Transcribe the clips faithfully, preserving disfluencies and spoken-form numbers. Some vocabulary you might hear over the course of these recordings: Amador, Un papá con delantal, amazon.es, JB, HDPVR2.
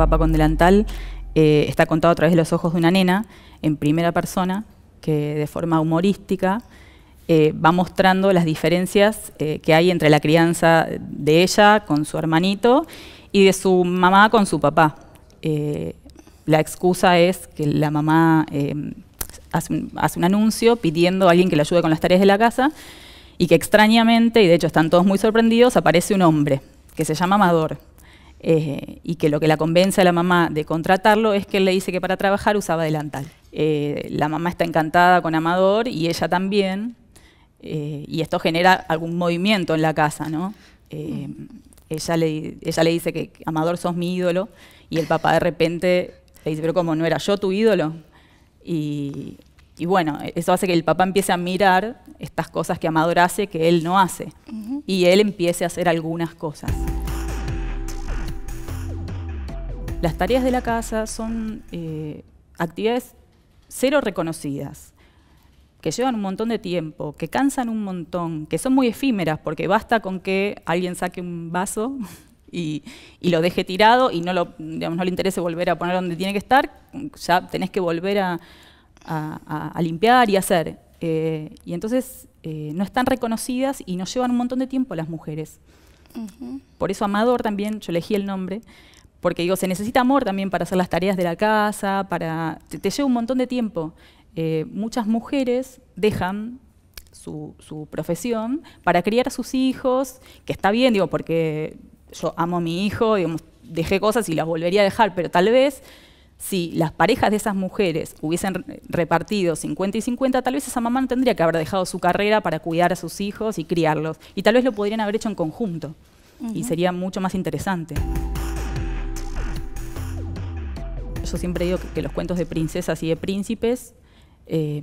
papá con delantal, eh, está contado a través de los ojos de una nena, en primera persona, que de forma humorística eh, va mostrando las diferencias eh, que hay entre la crianza de ella con su hermanito y de su mamá con su papá. Eh, la excusa es que la mamá eh, hace, un, hace un anuncio pidiendo a alguien que le ayude con las tareas de la casa y que extrañamente, y de hecho están todos muy sorprendidos, aparece un hombre que se llama Amador. Eh, y que lo que la convence a la mamá de contratarlo es que él le dice que para trabajar usaba delantal. Eh, la mamá está encantada con Amador y ella también, eh, y esto genera algún movimiento en la casa, ¿no? Eh, ella, le, ella le dice que Amador sos mi ídolo, y el papá de repente le dice, pero ¿cómo no era yo tu ídolo? Y, y bueno, eso hace que el papá empiece a mirar estas cosas que Amador hace que él no hace, uh-huh. y él empiece a hacer algunas cosas. Las tareas de la casa son eh, actividades cero reconocidas, que llevan un montón de tiempo, que cansan un montón, que son muy efímeras, porque basta con que alguien saque un vaso y, y lo deje tirado y no, lo, digamos, no le interese volver a poner donde tiene que estar, ya tenés que volver a, a, a limpiar y hacer. Eh, y entonces eh, no están reconocidas y nos llevan un montón de tiempo las mujeres. Uh-huh. Por eso Amador también, yo elegí el nombre, porque digo, se necesita amor también para hacer las tareas de la casa, para te, te lleva un montón de tiempo. Eh, muchas mujeres dejan su, su profesión para criar a sus hijos, que está bien, digo, porque yo amo a mi hijo, digamos, dejé cosas y las volvería a dejar, pero tal vez si las parejas de esas mujeres hubiesen repartido cincuenta y cincuenta, tal vez esa mamá no tendría que haber dejado su carrera para cuidar a sus hijos y criarlos. Y tal vez lo podrían haber hecho en conjunto, uh-huh. y sería mucho más interesante. Yo siempre digo que, que los cuentos de princesas y de príncipes eh,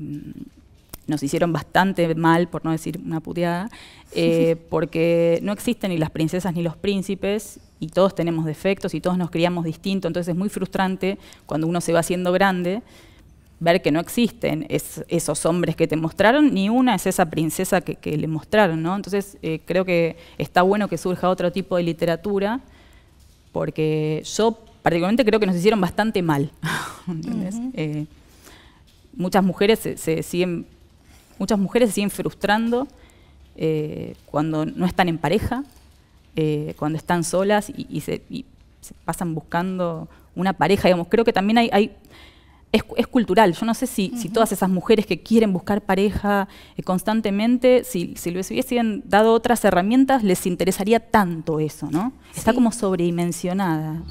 nos hicieron bastante mal, por no decir una puteada, eh, sí, sí. porque no existen ni las princesas ni los príncipes, y todos tenemos defectos y todos nos criamos distinto, entonces es muy frustrante cuando uno se va haciendo grande ver que no existen es, esos hombres que te mostraron, ni una es esa princesa que, que le mostraron, ¿no? Entonces eh, creo que está bueno que surja otro tipo de literatura, porque yo particularmente creo que nos hicieron bastante mal. ¿Entendés? Uh-huh. eh, muchas mujeres se, se siguen, muchas mujeres se siguen frustrando eh, cuando no están en pareja, eh, cuando están solas y, y, se, y se pasan buscando una pareja. Digamos, creo que también hay, hay es, es cultural. Yo no sé si, uh-huh. si todas esas mujeres que quieren buscar pareja eh, constantemente, si, si les hubiesen dado otras herramientas, les interesaría tanto eso, ¿no? Sí. Está como sobredimensionada.